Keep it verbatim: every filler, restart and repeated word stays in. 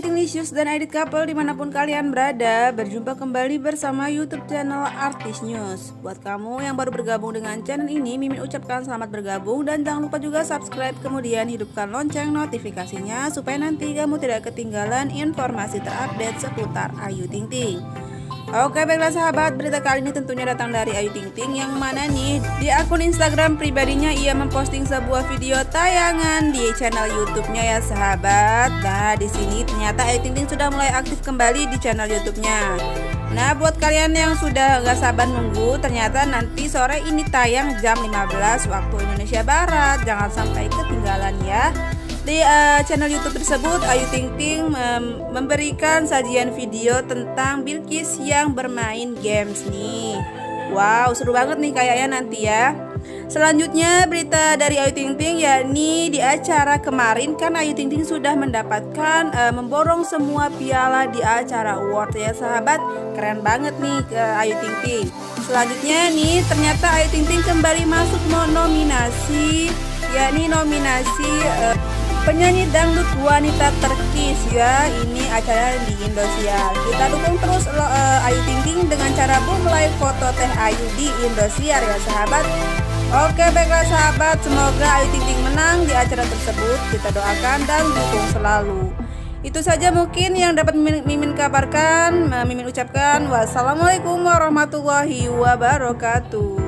Ayu Ting Ting dan edit couple dimanapun kalian berada. Berjumpa kembali bersama YouTube channel Artis News. Buat kamu yang baru bergabung dengan channel ini, Mimin ucapkan selamat bergabung dan jangan lupa juga subscribe, kemudian hidupkan lonceng notifikasinya supaya nanti kamu tidak ketinggalan informasi terupdate seputar Ayu Ting Ting. Oke, baiklah sahabat, berita kali ini tentunya datang dari Ayu Ting Ting, yang mana nih di akun Instagram pribadinya ia memposting sebuah video tayangan di channel YouTube-nya ya sahabat. Nah, di sini ternyata Ayu Ting Ting sudah mulai aktif kembali di channel YouTube-nya. Nah, buat kalian yang sudah nggak sabar nunggu, ternyata nanti sore ini tayang jam lima belas waktu Indonesia Barat. Jangan sampai ketinggalan ya. Di uh, channel YouTube tersebut, Ayu Ting Ting mem memberikan sajian video tentang Bilkis yang bermain games nih. Wow, seru banget nih kayaknya nanti ya. Selanjutnya berita dari Ayu Ting Ting, yakni di acara kemarin kan Ayu Ting Ting sudah mendapatkan uh, memborong semua piala di acara award ya sahabat. Keren banget nih ke uh, Ayu Ting Ting. Selanjutnya nih ternyata Ayu Ting Ting kembali masuk nominasi, yakni nominasi uh, penyanyi dangdut wanita terkis ya. Ini acara di Indosiar. Kita dukung terus uh, Ayu Ting Ting dengan cara boom live foto Teh Ayu di Indosiar ya sahabat. Oke, baiklah sahabat, semoga Ayu Ting Ting menang di acara tersebut. Kita doakan dan dukung selalu. Itu saja mungkin yang dapat Mimin kabarkan. Mimin ucapkan wassalamualaikum warahmatullahi wabarakatuh.